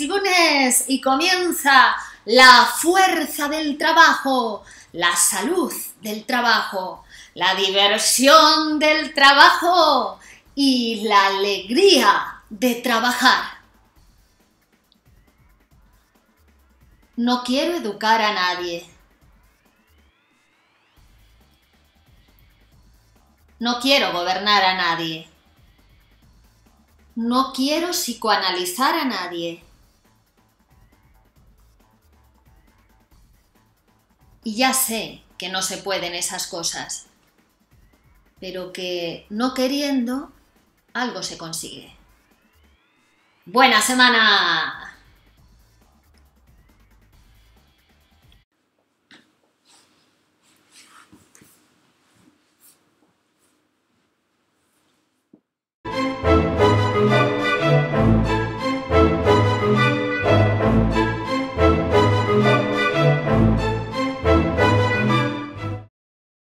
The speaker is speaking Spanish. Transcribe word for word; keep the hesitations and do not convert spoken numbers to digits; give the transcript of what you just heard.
lunes y comienza la fuerza del trabajo, la salud del trabajo, la diversión del trabajo y la alegría de trabajar. No quiero educar a nadie. No quiero gobernar a nadie. No quiero psicoanalizar a nadie. Y ya sé que no se pueden esas cosas, pero que no queriendo, algo se consigue. ¡Buena semana!